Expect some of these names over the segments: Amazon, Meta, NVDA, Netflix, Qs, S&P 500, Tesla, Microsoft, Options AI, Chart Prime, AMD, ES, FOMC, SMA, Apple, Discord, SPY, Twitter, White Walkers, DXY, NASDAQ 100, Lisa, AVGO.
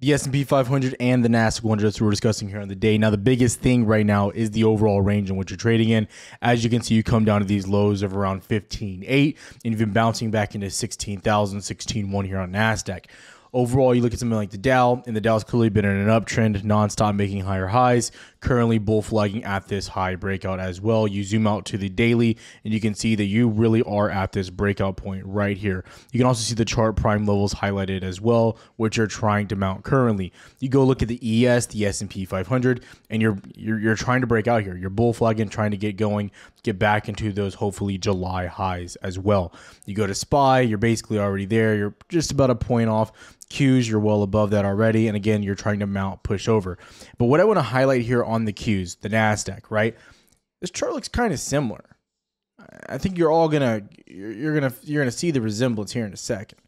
the S&P 500 and the NASDAQ 100 that we're discussing here on the day. Now, the biggest thing right now is the overall range in which you're trading in. As you can see, you come down to these lows of around 15.8, and you've been bouncing back into 16,000, 16.1 here on NASDAQ. Overall, you look at something like the Dow, and the Dow's clearly been in an uptrend, nonstop making higher highs, currently bull flagging at this high breakout as well. You zoom out to the daily, and you can see that you really are at this breakout point right here. You can also see the chart prime levels highlighted as well, which are trying to mount currently. You go look at the ES, the S&P 500, and you're trying to break out here. You're bull flagging, trying to get going, get back into those hopefully July highs as well. You go to SPY, you're basically already there. You're just about a point off. Qs, you're well above that already, and again, you're trying to mount pushover. But what I want to highlight here on the Qs, the NASDAQ, right? This chart looks kind of similar. I think you're all gonna see the resemblance here in a second.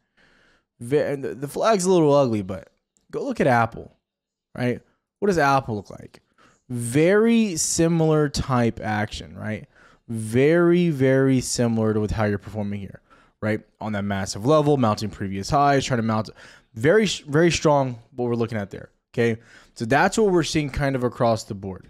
The flag's a little ugly, but go look at Apple, right? What does Apple look like? Very similar type action, right? Very, very similar to how you're performing here, right? On that massive level, mounting previous highs, trying to mount. Very, very strong what we're looking at there, okay? So that's what we're seeing kind of across the board.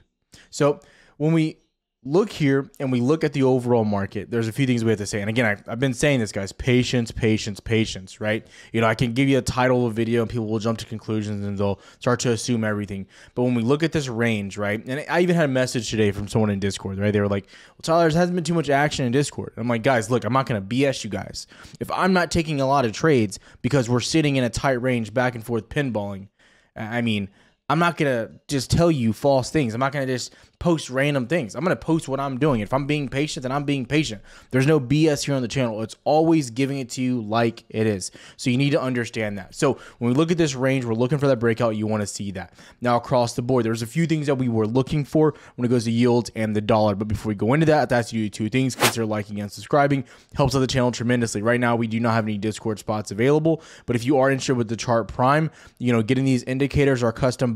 So when we look here and we look at the overall market, there's a few things we have to say. And again, I've been saying this, guys, patience, patience, patience, right? You know, I can give you a title of a video and people will jump to conclusions and they'll start to assume everything. But when we look at this range, right? And I even had a message today from someone in Discord, right? They were like, well, Tyler, there hasn't been too much action in Discord. I'm like, guys, look, I'm not going to BS you guys. If I'm not taking a lot of trades because we're sitting in a tight range back and forth pinballing, I mean, I'm not going to just tell you false things. I'm not going to just post random things. I'm going to post what I'm doing. If I'm being patient, then I'm being patient. There's no BS here on the channel. It's always giving it to you like it is. So you need to understand that. So when we look at this range, we're looking for that breakout. You want to see that. Now across the board, there's a few things that we were looking for when it goes to yields and the dollar. But before we go into that, that's you two things. Consider liking and subscribing. Helps out the channel tremendously. Right now, we do not have any Discord spots available. But if you are interested with the Chart Prime, you know, getting these indicators are custom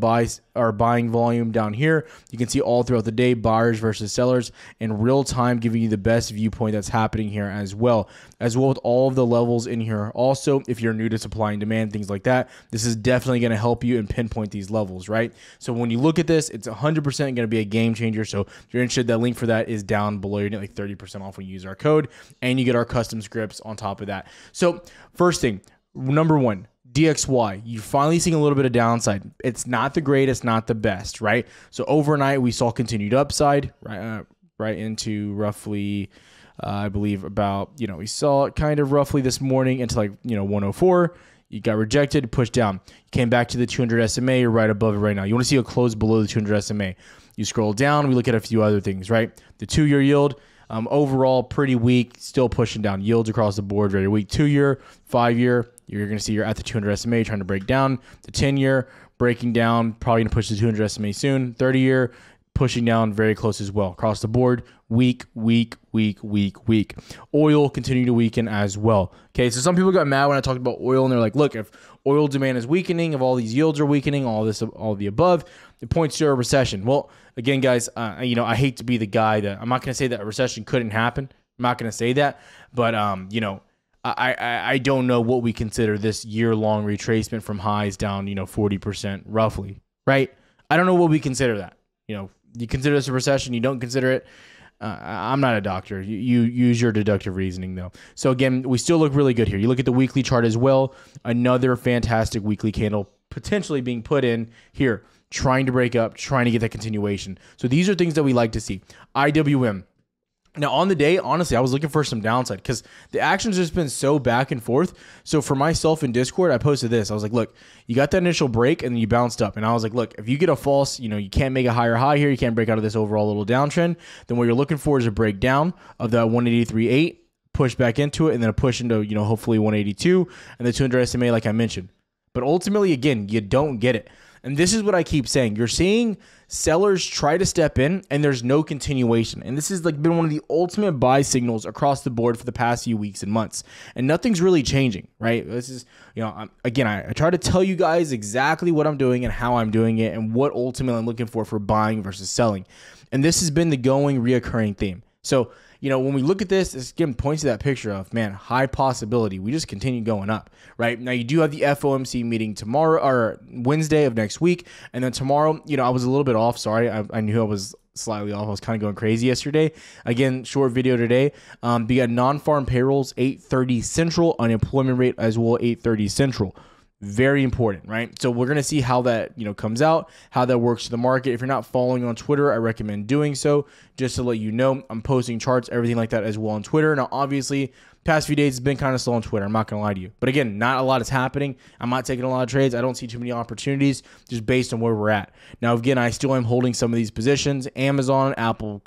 our buying volume down here. You can see all throughout the day, buyers versus sellers in real time, giving you the best viewpoint that's happening here as well with all of the levels in here. Also, if you're new to supply and demand, things like that, this is definitely going to help you and pinpoint these levels, right? So when you look at this, it's 100% going to be a game changer. So if you're interested, that link for that is down below. You're getting like 30% off when you use our code, and you get our custom scripts on top of that. So first thing, number one, DXY, you're finally seeing a little bit of downside. It's not the greatest, not the best, right? So overnight, we saw continued upside, right into roughly, I believe about, you know, we saw it kind of roughly this morning into like, you know, 104. You got rejected, pushed down. You came back to the 200 SMA. You're right above it right now. You want to see a close below the 200 SMA. You scroll down. We look at a few other things, right? The two-year yield. Overall, pretty weak, still pushing down yields across the board. Very weak. 2-year, 5-year, you're going to see you're at the 200 SMA trying to break down. The 10-year, breaking down, probably going to push the 200 SMA soon. 30-year, pushing down very close as well. Across the board, weak, weak, weak, weak, weak. Oil continuing to weaken as well. Okay, so some people got mad when I talked about oil, and they're like, look, if oil demand is weakening, if all these yields are weakening, all this, all of the above, it points to a recession. Well, again, guys, you know, I hate to be the guy that, I'm not going to say that a recession couldn't happen. I'm not going to say that, but, you know, I don't know what we consider this year-long retracement from highs down, you know, 40% roughly, right? I don't know what we consider that. You know, you consider this a recession, you don't consider it. I'm not a doctor. You use your deductive reasoning, though. So, again, we still look really good here. You look at the weekly chart as well. Another fantastic weekly candle potentially being put in here, trying to break up, trying to get that continuation. So, these are things that we like to see. IWM. Now, on the day, honestly, I was looking for some downside because the action's just been so back and forth. So, for myself in Discord, I posted this. I was like, look, you got that initial break and then you bounced up. And I was like, look, if you get a false, you know, you can't make a higher high here, you can't break out of this overall little downtrend, then what you're looking for is a breakdown of that 183.8, push back into it, and then a push into, you know, hopefully 182 and the 200 SMA, like I mentioned. But ultimately, again, you don't get it. And this is what I keep saying. You're seeing sellers try to step in and there's no continuation. And this has like been one of the ultimate buy signals across the board for the past few weeks and months. And nothing's really changing, right? This is, you know, I try to tell you guys exactly what I'm doing and how I'm doing it and what ultimately I'm looking for buying versus selling. And this has been the going reoccurring theme. So, you know, when we look at this, this again points to that picture of, man, high possibility. We just continue going up, right? Now, you do have the FOMC meeting tomorrow or Wednesday of next week. And then tomorrow, you know, I was a little bit off. Sorry, I knew I was slightly off. I was kind of going crazy yesterday. Again, short video today. We got non-farm payrolls, 8:30 Central, unemployment rate as well, 8:30 Central. Very important, right? So we're going to see how that, you know, comes out, how that works to the market. If you're not following on Twitter, I recommend doing so. Just to let you know, I'm posting charts, everything like that as well on Twitter. Now, obviously, past few days has been kind of slow on Twitter. I'm not going to lie to you. But again, not a lot is happening. I'm not taking a lot of trades. I don't see too many opportunities just based on where we're at. Now, again, I still am holding some of these positions, Amazon, Apple,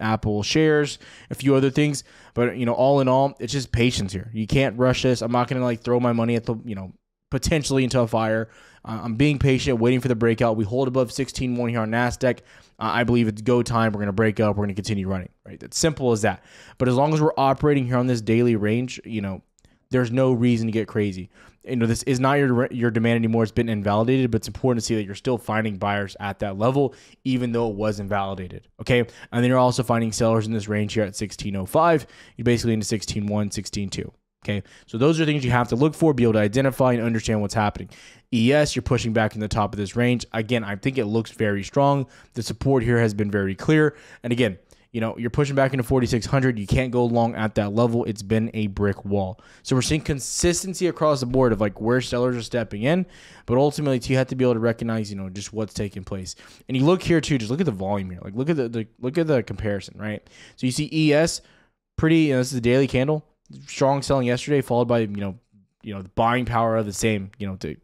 Apple shares, a few other things. But, you know, all in all, it's just patience here. You can't rush this. I'm not going to like throw my money at the, you know, potentially into a fire. I'm being patient, waiting for the breakout. We hold above 16.1 here on NASDAQ. I believe it's go time. We're going to break up. We're going to continue running, right? That's simple as that. But as long as we're operating here on this daily range, you know, there's no reason to get crazy. You know, this is not your demand anymore. It's been invalidated, but it's important to see that you're still finding buyers at that level, even though it was invalidated. Okay. And then you're also finding sellers in this range here at 16.05. You're basically into 16.1, 16.2. Okay, so those are things you have to look for, be able to identify and understand what's happening. ES, you're pushing back in the top of this range. Again, I think it looks very strong. The support here has been very clear. And again, you know, you're pushing back into 4,600. You can't go long at that level. It's been a brick wall. So we're seeing consistency across the board of like where sellers are stepping in. But ultimately, you have to be able to recognize, you know, just what's taking place. And you look here too, just look at the volume here. Like look at the comparison, right? So you see ES, pretty, you know, this is a daily candle. Strong selling yesterday, followed by the buying power of the same, to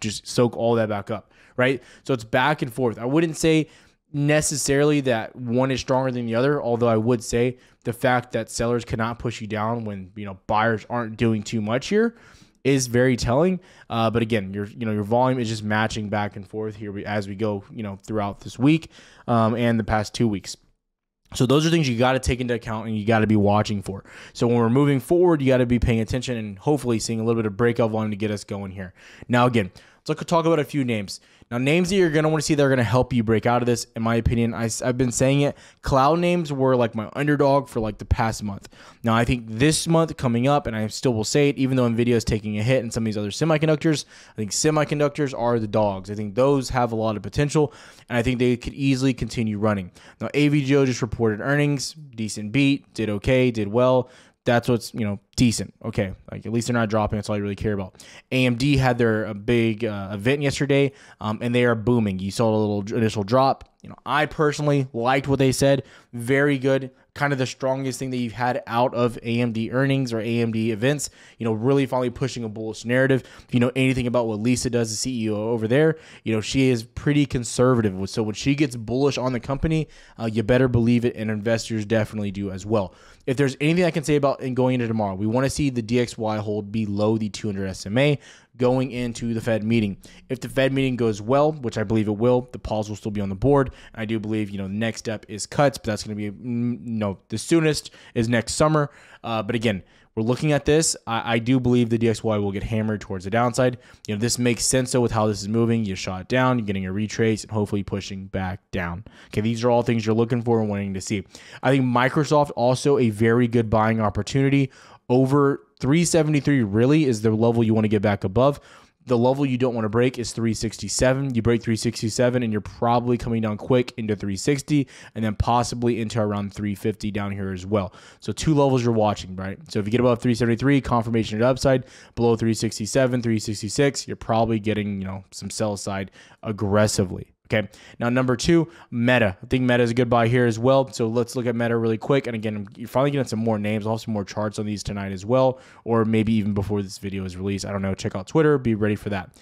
just soak all that back up, right? So it's back and forth. I wouldn't say necessarily that one is stronger than the other, although I would say the fact that sellers cannot push you down when, you know, buyers aren't doing too much here is very telling. But again, your volume is just matching back and forth here as we go, you know, throughout this week and the past 2 weeks. So those are things you got to take into account and you got to be watching for. So when we're moving forward, you got to be paying attention and hopefully seeing a little bit of breakout volume to get us going here. Now, again, let's talk about a few names. Now, names that you're going to want to see that are going to help you break out of this, in my opinion, I've been saying it, cloud names were like my underdog for like the past month. Now, I think this month coming up, and I still will say it, even though NVIDIA is taking a hit and some of these other semiconductors, I think semiconductors are the dogs. I think those have a lot of potential, and I think they could easily continue running. Now, AVGO just reported earnings, decent beat, did okay, did well. That's what's, you know, decent. Okay. Like, at least they're not dropping. That's all I really care about. AMD had their big event yesterday, and they are booming. You saw a little initial drop. You know, I personally liked what they said. Very good. Kind of the strongest thing that you've had out of AMD earnings or AMD events, you know, really finally pushing a bullish narrative. If you know anything about what Lisa does, the CEO over there, you know, she is pretty conservative. So when she gets bullish on the company, you better believe it, and investors definitely do as well. If there's anything I can say about going into tomorrow, we want to see the DXY hold below the 200 SMA going into the Fed meeting. If the Fed meeting goes well, which I believe it will, the pause will still be on the board. I do believe, you know, the next step is cuts, but that's going to be, no, the soonest is next summer. But again, we're looking at this. I do believe the DXY will get hammered towards the downside. You know, this makes sense though with how this is moving. You shot down, you're getting a retrace, and hopefully pushing back down. Okay, these are all things you're looking for and wanting to see. I think Microsoft also a very good buying opportunity. Over 373 really is the level you want to get back above. The level you don't want to break is 367. You break 367 and you're probably coming down quick into 360 and then possibly into around 350 down here as well. So two levels you're watching, right? So if you get above 373, confirmation at upside, below 367, 366, you're probably getting, you know, some sell side aggressively. Okay. Now, number two, Meta. I think Meta is a good buy here as well. So let's look at Meta really quick. And again, you're finally getting some more names. I'll have some more charts on these tonight as well, or maybe even before this video is released. I don't know. Check out Twitter. Be ready for that.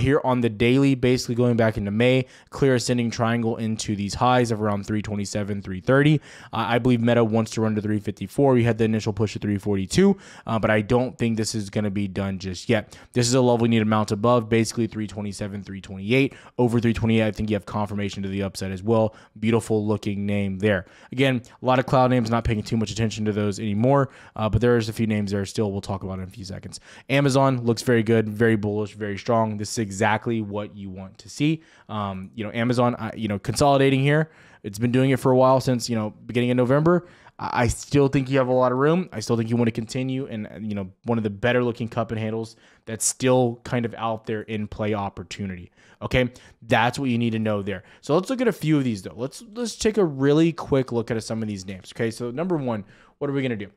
Here on the daily, basically going back into May, clear ascending triangle into these highs of around 327, 330. I believe Meta wants to run to 354. We had the initial push to 342, but I don't think this is going to be done just yet. This is a level we need to mount above, basically 327, 328. Over 328, I think you have confirmation to the upside as well. Beautiful looking name there. Again, a lot of cloud names, not paying too much attention to those anymore, but there's a few names there still. We'll talk about in a few seconds. Amazon looks very good, very bullish, very strong. This is exactly what you want to see. Amazon, consolidating here. It's been doing it for a while since, beginning of November. I still think you have a lot of room. I still think you want to continue. And, you know, one of the better looking cup and handles that's still kind of out there in play opportunity. Okay. That's what you need to know there. So let's look at a few of these though. Let's take a really quick look at some of these names. Okay. So number one, what are we going to do?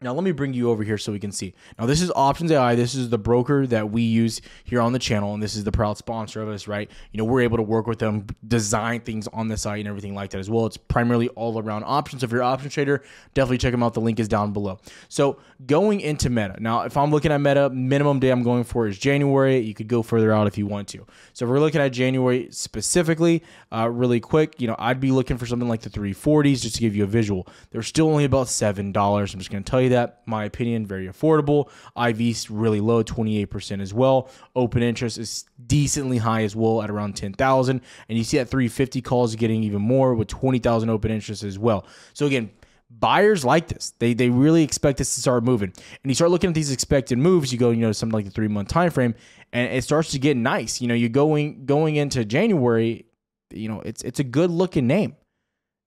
Now, let me bring you over here so we can see. Now, this is Options AI. This is the broker that we use here on the channel, and this is the proud sponsor of us, right? You know, we're able to work with them, design things on the site and everything like that as well. It's primarily all around options. If you're an option trader, definitely check them out. The link is down below. So going into Meta. Now, if I'm looking at Meta, minimum day I'm going for is January. You could go further out if you want to. So if we're looking at January specifically, really quick, you know, I'd be looking for something like the 340s just to give you a visual. They're still only about $7. I'm just going to tell you that. My opinion, very affordable. IV's really low, 28% as well. Open interest is decently high as well at around 10,000. And you see that 350 calls getting even more with 20,000 open interest as well. So again, buyers like this. They really expect this to start moving. And you start looking at these expected moves, you go, you know, something like the 3-month time frame, and it starts to get nice. You know, you're going into January, you know, it's a good looking name.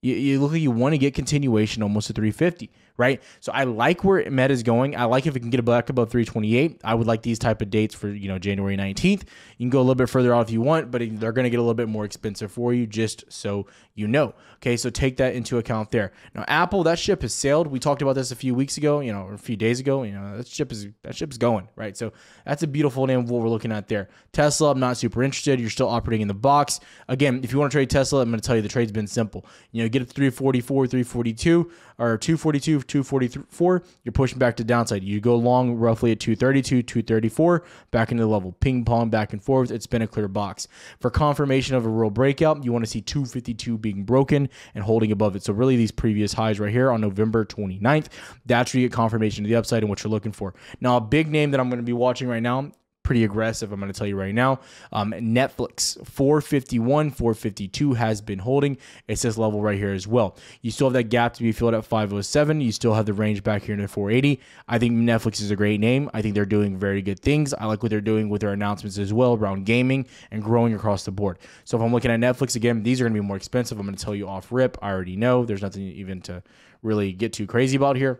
You look like you want to get continuation almost to 350, right? So I like where Meta is going. I like if it can get back above 328. I would like these type of dates for, you know, January 19th. You can go a little bit further out if you want, but they're going to get a little bit more expensive for you, just so you know. Okay, so take that into account there. Now, Apple, that ship has sailed. We talked about this a few weeks ago, you know, or a few days ago. You know, that ship's going, right? So that's a beautiful name of what we're looking at there. Tesla, I'm not super interested. You're still operating in the box. Again, if you want to trade Tesla, I'm going to tell you the trade's been simple. You know, get up to 344, 342, or 242, 244. You're pushing back to downside. You go long roughly at 232, 234, back into the level. Ping pong back and forth. It's been a clear box. For confirmation of a real breakout, you want to see 252 being broken and holding above it. So really these previous highs right here on November 29th, that's where you get confirmation to the upside and what you're looking for. Now, a big name that I'm going to be watching right now, pretty aggressive, I'm going to tell you right now. Netflix, 451, 452 has been holding. It's this level right here as well. You still have that gap to be filled at 507. You still have the range back here in the 480. I think Netflix is a great name. I think they're doing very good things. I like what they're doing with their announcements as well around gaming and growing across the board. So if I'm looking at Netflix, again, these are going to be more expensive. I'm going to tell you off rip. I already know. There's nothing even to really get too crazy about here.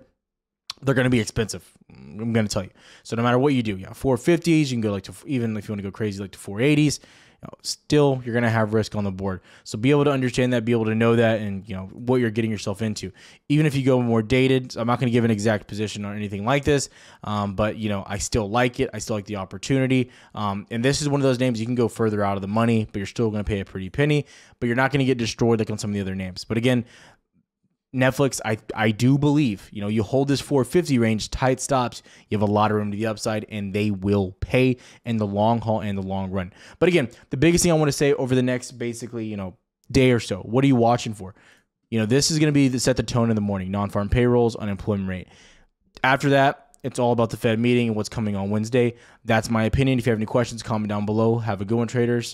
They're going to be expensive. I'm going to tell you. So no matter what you do, yeah, 450s, you can go like to, even if you want to go crazy, like to 480s, you know, still you're going to have risk on the board. So be able to understand that, be able to know that, and you know what you're getting yourself into. Even if you go more dated, I'm not going to give an exact position or anything like this, but you know, I still like it. I still like the opportunity. And this is one of those names you can go further out of the money, but you're still going to pay a pretty penny, but you're not going to get destroyed like on some of the other names. But again, Netflix, I do believe, you know, you hold this 450 range, tight stops, you have a lot of room to the upside, and they will pay in the long haul and the long run. But again, the biggest thing I want to say over the next basically, you know, day or so, what are you watching for? You know, this is going to be the set the tone in the morning, non-farm payrolls, unemployment rate. After that, it's all about the Fed meeting and what's coming on Wednesday. That's my opinion. If you have any questions, comment down below. Have a good one, traders.